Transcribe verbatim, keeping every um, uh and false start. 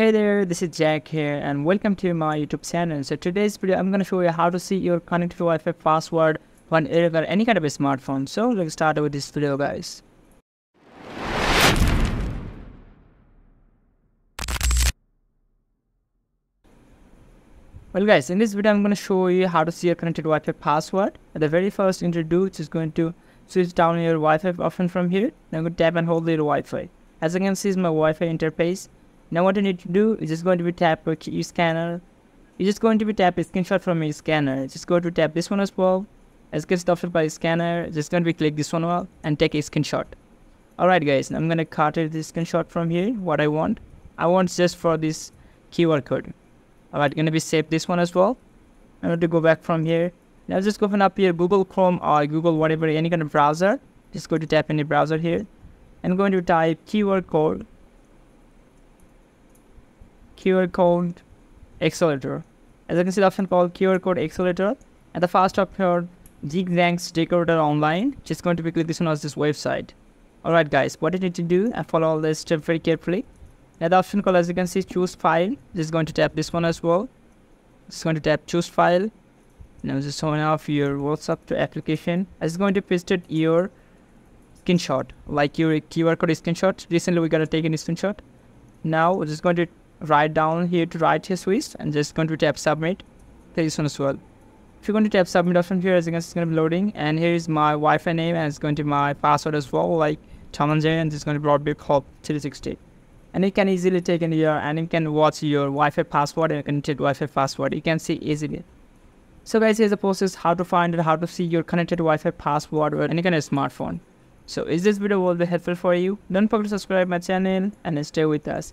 Hey there, this is Jack here and welcome to my YouTube channel. So today's video I'm gonna show you how to see your connected Wi-Fi password on any kind of a smartphone. So let's start with this video, guys. Well guys, in this video I'm gonna show you how to see your connected Wi-Fi password. At the very first thing to do is going to switch down your Wi-Fi option from here. Then go tap and hold your Wi-Fi. As you can see, is my Wi-Fi interface. Now what you need to do is just going to be tap your key scanner. You're just going to be tap a screenshot from your scanner. Just go to tap this one as well. As it gets stopped by scanner, just going to be click this one out and take a screenshot. Alright guys, I'm going to cut this screenshot from here. What I want. I want just for this Q R code. Alright, going to be save this one as well. I'm going to go back from here. Now just go open up your Google Chrome or Google whatever, any kind of browser. Just go to tap any browser here. I'm going to type Q R code. Q R code accelerator. As you can see, the option called Q R code accelerator. At the first up here, Zigzag's Decoder Online. Just going to be click this one on this website. Alright guys, what you need to do and follow all this step very carefully. Now the option called, as you can see, choose file. Just going to tap this one as well. Just going to tap choose file. Now just turn off your WhatsApp application. As it's going to paste it your screenshot, like your Q R code screenshot. Recently we gotta take a screenshot. Now we're just going to right down here to right here switch and just going to tap submit. There is one as well. If you're going to tap submit option here, as you can see, it's going to be loading, and here is my Wi-Fi name and it's going to be my password as well, like Tom and Jerry, and it's going to be broadband hop three sixty. And you can easily take in here and you can watch your Wi-Fi password and connected Wi-Fi password. You can see easily. So guys, here's the process how to find it, how to see your connected Wi-Fi password with any kind of smartphone. So if this video will be helpful for you, don't forget to subscribe my channel and stay with us.